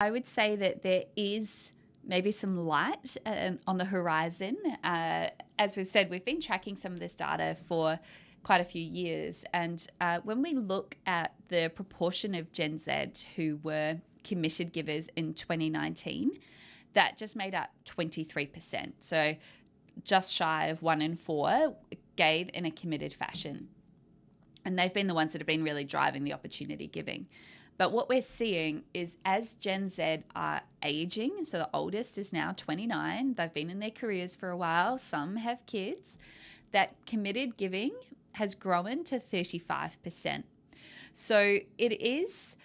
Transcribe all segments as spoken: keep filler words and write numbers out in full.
I would say that there is maybe some light uh, on the horizon. Uh, as we've said, we've been tracking some of this data for quite a few years. And uh, when we look at the proportion of Gen Z who were committed givers in twenty nineteen, that just made up twenty-three percent. So just shy of one in four gave in a committed fashion. And they've been the ones that have been really driving the opportunity giving. But what we're seeing is as Gen Z are aging, so the oldest is now twenty-nine, they've been in their careers for a while, some have kids, that committed giving has grown to thirty-five percent. So it is,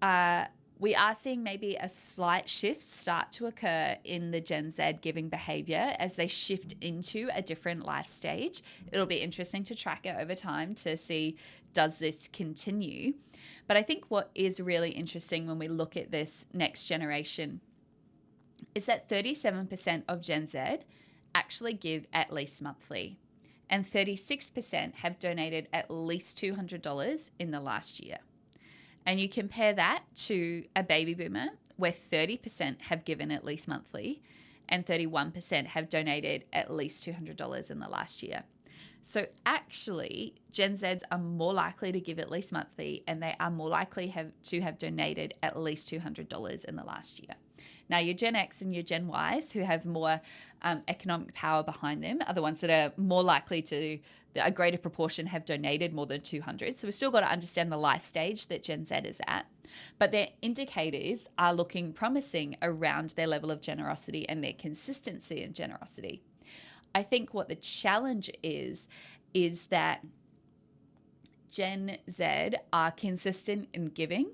uh, we are seeing maybe a slight shift start to occur in the Gen Z giving behavior as they shift into a different life stage. It'll be interesting to track it over time to see, does this continue? But I think what is really interesting when we look at this next generation is that thirty-seven percent of Gen Z actually give at least monthly, and thirty-six percent have donated at least two hundred dollars in the last year. And you compare that to a baby boomer where thirty percent have given at least monthly and thirty-one percent have donated at least two hundred dollars in the last year. So actually, Gen Zs are more likely to give at least monthly, and they are more likely have, to have donated at least two hundred dollars in the last year. Now, your Gen X and your Gen Ys, who have more um, economic power behind them, are the ones that are more likely to, a greater proportion have donated more than two hundred. So we've still got to understand the life stage that Gen Z is at, but their indicators are looking promising around their level of generosity and their consistency in generosity. I think what the challenge is, is that Gen Z are consistent in giving,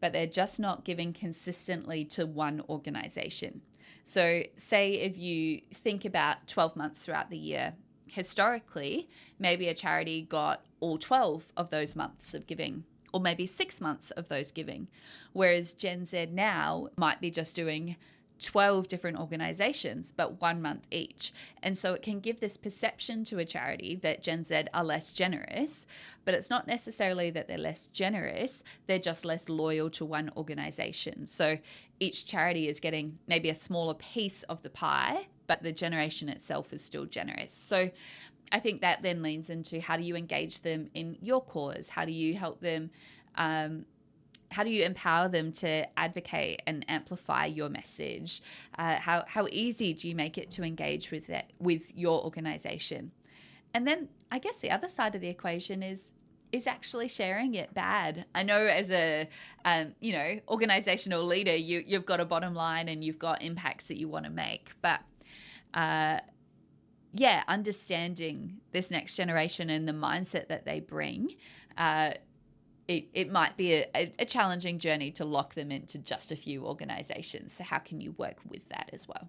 but they're just not giving consistently to one organization. So say if you think about twelve months throughout the year, historically, maybe a charity got all twelve of those months of giving, or maybe six months of those giving, whereas Gen Z now might be just doing twelve different organizations, but one month each. And so it can give this perception to a charity that Gen Z are less generous, but it's not necessarily that they're less generous, they're just less loyal to one organization. So each charity is getting maybe a smaller piece of the pie, but the generation itself is still generous. So I think that then leans into, how do you engage them in your cause? How do you help them? Um, how do you empower them to advocate and amplify your message? Uh, how, how easy do you make it to engage with that, with your organization? And then I guess the other side of the equation is, is actually sharing it bad. I know as a, um, you know, organizational leader, you, you've got a bottom line and you've got impacts that you want to make, but Uh, yeah, understanding this next generation and the mindset that they bring, uh, it, it might be a, a challenging journey to lock them into just a few organizations. So how can you work with that as well?